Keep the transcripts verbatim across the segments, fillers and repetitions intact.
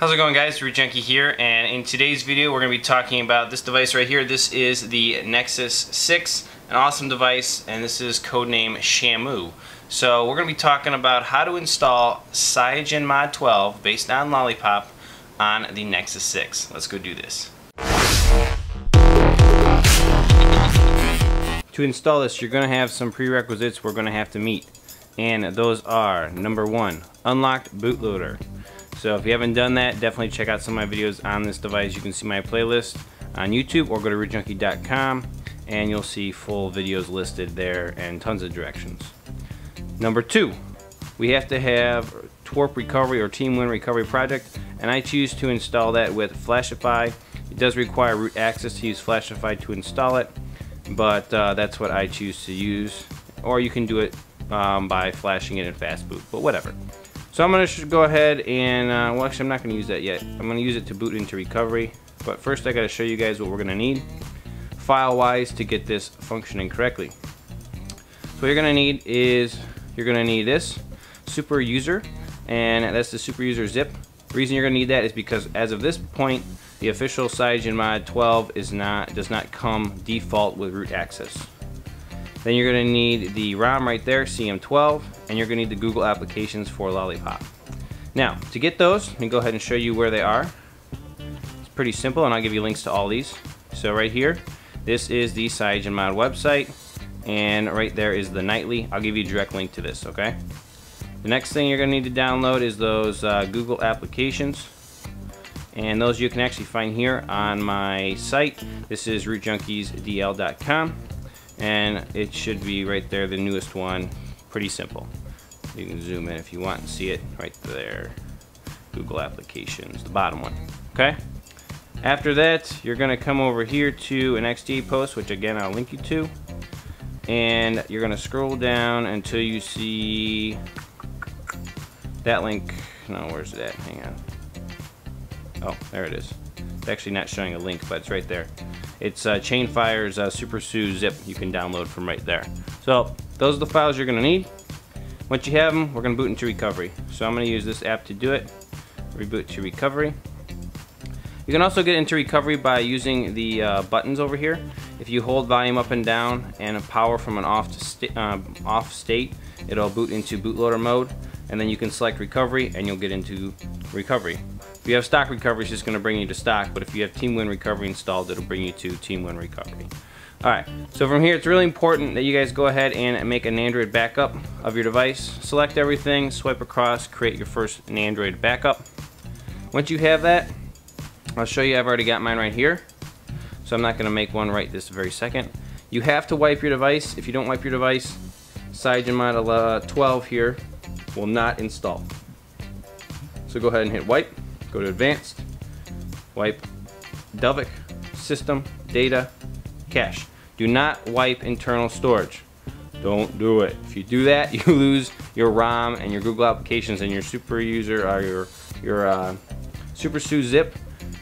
How's it going, guys? RootJunky here, and in today's video we're going to be talking about this device right here. This is the Nexus six, an awesome device, and this is codename Shamu. So we're going to be talking about how to install CyanogenMod twelve based on Lollipop on the Nexus six. Let's go do this. To install this, you're going to have some prerequisites we're going to have to meet, and those are, number one, unlocked bootloader. So if you haven't done that, definitely check out some of my videos on this device. You can see my playlist on YouTube or go to root junky dot com and you'll see full videos listed there and tons of directions. Number two, we have to have T W R P Recovery or Team Win Recovery Project, and I choose to install that with Flashify. It does require root access to use Flashify to install it, but uh, that's what I choose to use, or you can do it um, by flashing it in fastboot, but whatever. So I'm going to go ahead and, uh, well actually I'm not going to use that yet. I'm going to use it to boot into recovery. But first I got to show you guys what we're going to need file-wise to get this functioning correctly. So what you're going to need is, you're going to need this super user, and that's the super user zip. The reason you're going to need that is because as of this point, the official CyanogenMod twelve is not, does not come default with root access. Then you're going to need the ROM right there, C M twelve, and you're going to need the Google applications for Lollipop. Now, to get those, let me go ahead and show you where they are. It's pretty simple, and I'll give you links to all these. So right here, this is the CyanogenMod website, and right there is the nightly. I'll give you a direct link to this, okay? The next thing you're going to need to download is those uh, Google applications, and those you can actually find here on my site. This is root junkies d l dot com. And it should be right there, the newest one. Pretty simple. You can zoom in if you want and see it right there. Google applications, the bottom one. Okay? After that, you're gonna come over here to an X D A post, which again I'll link you to. And you're gonna scroll down until you see that link. No, where's that? Hang on. Oh, there it is. It's actually not showing a link, but it's right there. It's uh, Chainfire's uh, SuperSU zip you can download from right there. So those are the files you're gonna need. Once you have them, we're gonna boot into recovery. So I'm gonna use this app to do it. Reboot to recovery. You can also get into recovery by using the uh, buttons over here. If you hold volume up and down and a power from an off, to st uh, off state, it'll boot into bootloader mode, and then you can select recovery and you'll get into recovery. If you have stock recovery, it's just going to bring you to stock, but if you have Team Win Recovery installed, it'll bring you to Team Win Recovery. Alright, so from here, it's really important that you guys go ahead and make an Android backup of your device. Select everything, swipe across, create your first Android backup. Once you have that, I'll show you, I've already got mine right here, so I'm not going to make one right this very second. You have to wipe your device. If you don't wipe your device, CyanogenMod twelve here will not install. So go ahead and hit wipe. Go to advanced, wipe Dalvik, system, data, cache. Do not wipe internal storage. Don't do it. If you do that, you lose your ROM and your Google applications and your super user or your, your uh, SuperSU zip.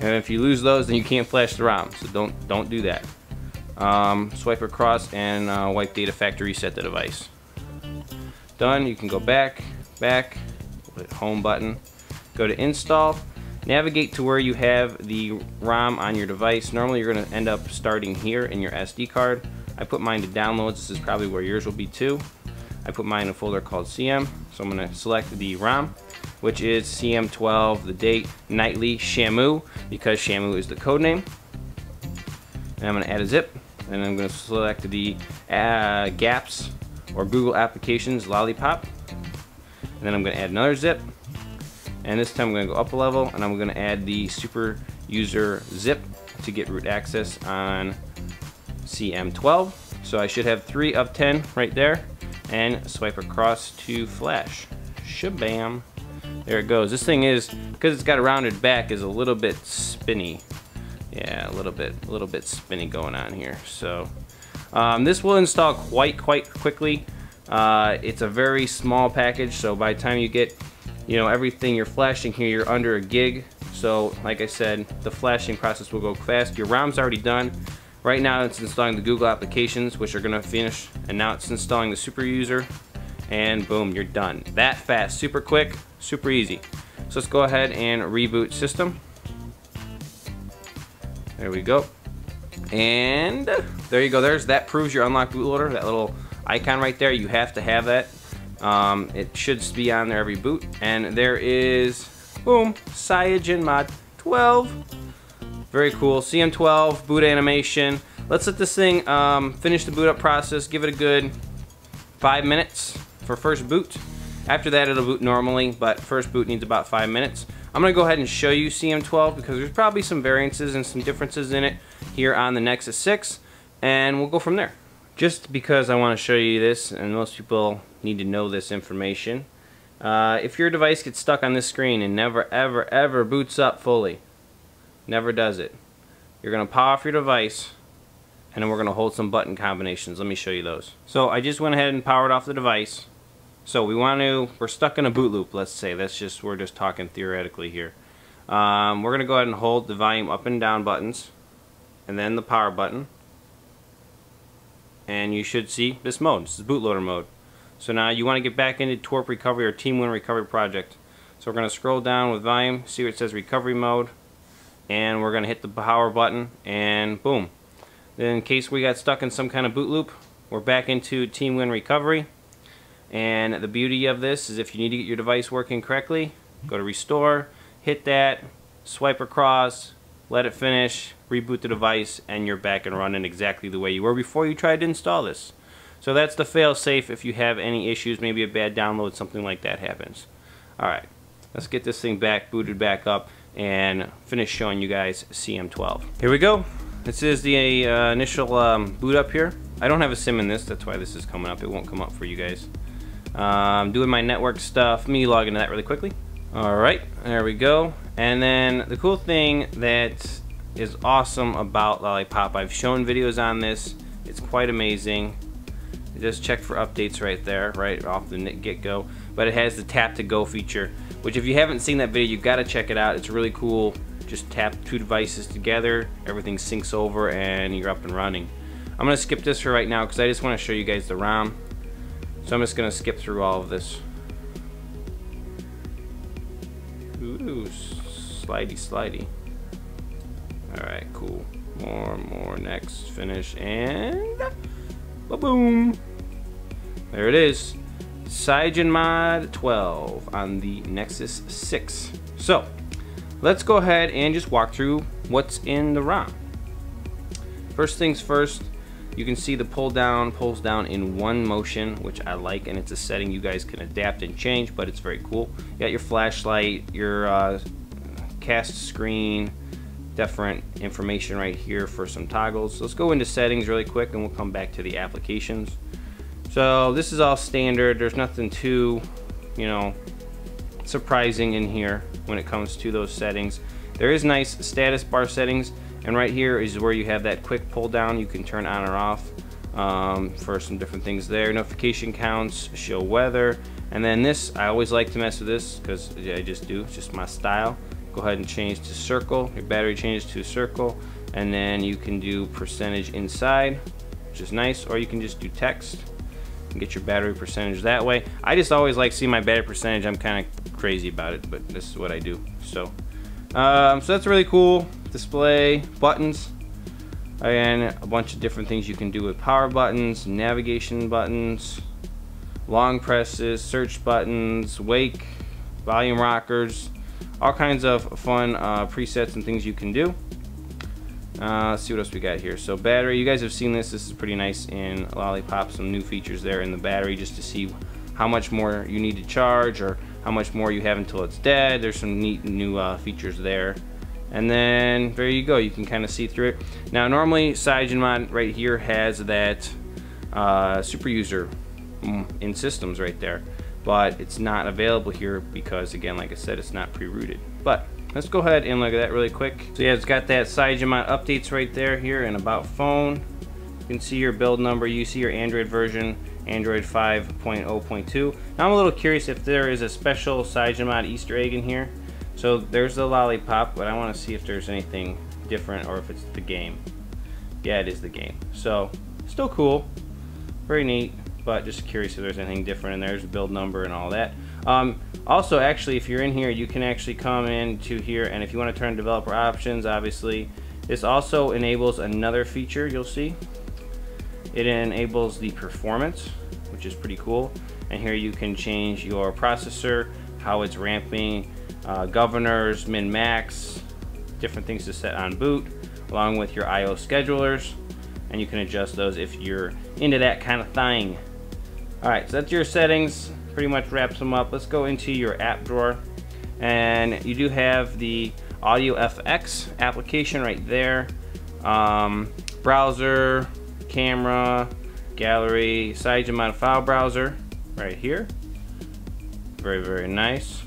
And if you lose those, then you can't flash the ROM. So don't, don't do that. Um, swipe across and uh, wipe data factory, reset the device. Done. You can go back, back, hit home button, go to install. Navigate to where you have the ROM on your device. Normally you're gonna end up starting here in your S D card. I put mine to downloads. This is probably where yours will be too. I put mine in a folder called C M. So I'm gonna select the ROM, which is C M twelve, the date, nightly, Shamu, because Shamu is the code name. And I'm gonna add a zip, and I'm gonna select the uh, GAPPS or Google applications, Lollipop. And then I'm gonna add another zip. And this time I'm going to go up a level, and I'm going to add the super user zip to get root access on C M twelve. So I should have three of ten right there, and swipe across to flash. Shabam. There it goes. This thing is, because it's got a rounded back, is a little bit spinny. Yeah, a little bit, a little bit spinny going on here. So um, this will install quite, quite quickly. Uh, it's a very small package, so by the time you get you know, everything you're flashing here, you're under a gig. So like I said, the flashing process will go fast. Your ROM's already done. Right now it's installing the Google applications, which are gonna finish, and now it's installing the super user, and boom, you're done. That fast, super quick, super easy. So let's go ahead and reboot system. There we go. And there you go. There's that proves your unlocked bootloader. That little icon right there, you have to have that. Um, it should be on there every boot. And there is, boom, CyanogenMod twelve. Very cool. C M twelve, boot animation. Let's let this thing um, finish the boot up process. Give it a good five minutes for first boot. After that, it'll boot normally, but first boot needs about five minutes. I'm going to go ahead and show you C M twelve because there's probably some variances and some differences in it here on the Nexus six, and we'll go from there. Just because I want to show you this, and most people need to know this information, uh, if your device gets stuck on this screen and never, ever, ever boots up fully, never does it, you're going to power off your device, and then we're going to hold some button combinations. Let me show you those. So I just went ahead and powered off the device. So we want to, we're stuck in a boot loop, let's say. That's just, we're just talking theoretically here. Um, we're going to go ahead and hold the volume up and down buttons, and then the power button. And you should see this mode. This is bootloader mode. So now you want to get back into T W R P Recovery or Team Win Recovery Project. So we're going to scroll down with volume, see where it says recovery mode, and we're going to hit the power button, and boom. Then in case we got stuck in some kind of boot loop, we're back into Team Win Recovery. And the beauty of this is if you need to get your device working correctly, go to restore, hit that, swipe across, let it finish, reboot the device, and you're back and running exactly the way you were before you tried to install this. So that's the fail-safe if you have any issues, maybe a bad download, something like that happens. Alright, let's get this thing back, booted back up, and finish showing you guys C M twelve. Here we go. This is the uh, initial um, boot up here. I don't have a sim in this, that's why this is coming up. It won't come up for you guys. Um, doing my network stuff. Let me log into that really quickly. Alright, there we go. And then the cool thing that is awesome about Lollipop, I've shown videos on this. It's quite amazing. Just check for updates right there, right off the get-go. But it has the tap to go feature, which if you haven't seen that video, you've got to check it out. It's really cool. Just tap two devices together, everything syncs over, and you're up and running. I'm gonna skip this for right now because I just want to show you guys the ROM. So I'm just gonna skip through all of this. Ooh, slidey slidey. Alright, cool. More, more, next, finish, and ba-boom. There it is. CyanogenMod twelve on the Nexus six. So let's go ahead and just walk through what's in the ROM. First things first, you can see the pull down pulls down in one motion, which I like, and it's a setting you guys can adapt and change, but it's very cool. You got your flashlight, your uh, cast screen, different information right here for some toggles. So let's go into settings really quick and we'll come back to the applications. So this is all standard. There's nothing too, you know, surprising in here when it comes to those settings. There is nice status bar settings, and right here is where you have that quick pull down. You can turn on or off um, for some different things there. Notification counts, show weather, and then this, I always like to mess with this because I just do, it's just my style. Go ahead and change to circle, your battery changes to circle, and then you can do percentage inside, which is nice, or you can just do text and get your battery percentage that way. I just always like seeing my battery percentage. I'm kind of crazy about it, but this is what I do. So um, so that's really cool. Display, buttons, and a bunch of different things you can do with power buttons, navigation buttons, long presses, search buttons, wake, volume rockers, all kinds of fun uh, presets and things you can do. Uh, let's see what else we got here. So battery, you guys have seen this. This is pretty nice in Lollipop, some new features there in the battery just to see how much more you need to charge or how much more you have until it's dead. There's some neat new uh, features there. And then there you go, you can kind of see through it. Now normally CyanogenMod right here has that uh, super user in systems right there, but it's not available here because, again, like I said, it's not pre-rooted. But let's go ahead and look at that really quick. So yeah, it's got that CyanogenMod updates right there here and about phone. You can see your build number, you see your Android version, Android five point oh point two. Now I'm a little curious if there is a special CyanogenMod Easter egg in here. So there's the Lollipop, but I want to see if there's anything different or if it's the game. Yeah, it is the game. So still cool, very neat, but just curious if there's anything different in there. There's the build number and all that. Um, also, actually, if you're in here, you can actually come in to here, and if you want to turn developer options, obviously, this also enables another feature you'll see. It enables the performance, which is pretty cool. And here you can change your processor, how it's ramping, uh, governors, min, max, different things to set on boot, along with your I O schedulers, and you can adjust those if you're into that kind of thing. All right, so that's your settings. Pretty much wraps them up. Let's go into your app drawer, and you do have the AudioFX application right there. Um, browser, camera, gallery, CyanogenMod file browser right here. Very, very nice.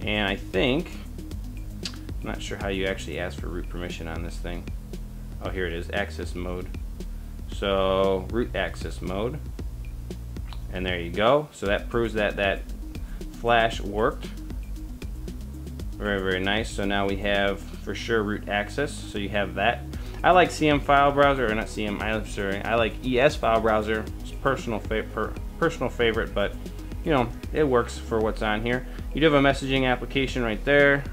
And I think, I'm not sure how you actually ask for root permission on this thing. Oh, here it is, access mode. So root access mode. And there you go. So that proves that that flash worked. Very, very nice. So now we have for sure root access. So you have that. I like C M file browser, or not C M, I'm sorry. I like E S file browser. It's personal fa per, personal favorite, but you know, it works for what's on here. You do have a messaging application right there.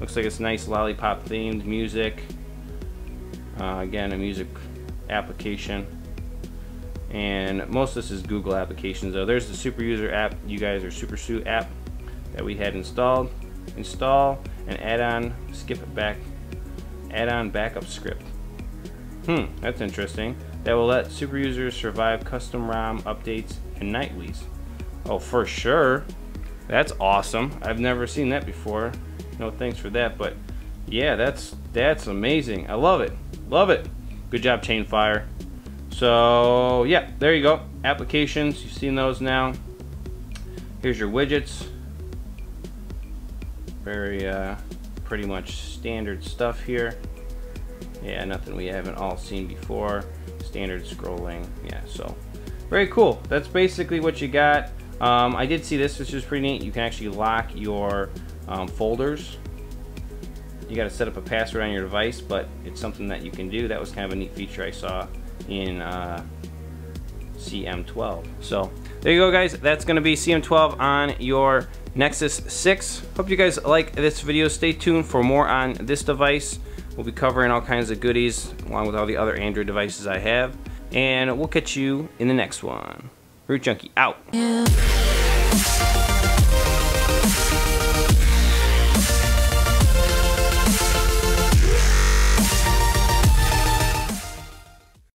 Looks like it's nice lollipop themed music. Uh, again, a music application. And most of this is Google applications though. There's the super user app, you guys are SuperSU app that we had installed. Install and add on, skip it back, add on backup script. Hmm, that's interesting. That will let super users survive custom ROM updates and nightlies. Oh, for sure. That's awesome. I've never seen that before. No thanks for that, but yeah, that's that's amazing. I love it, love it. Good job, Chainfire. So yeah, there you go. Applications, you've seen those now. Here's your widgets. Very uh, pretty much standard stuff here. Yeah, nothing we haven't all seen before. Standard scrolling, yeah, so. Very cool, that's basically what you got. Um, I did see this, which is pretty neat. You can actually lock your um, folders. You gotta set up a password on your device, but it's something that you can do. That was kind of a neat feature I saw in uh, C M twelve. So there you go, guys. That's going to be C M twelve on your Nexus six. Hope you guys like this video. Stay tuned for more on this device. We'll be covering all kinds of goodies along with all the other Android devices I have, and we'll catch you in the next one. Root Junky out. Yeah.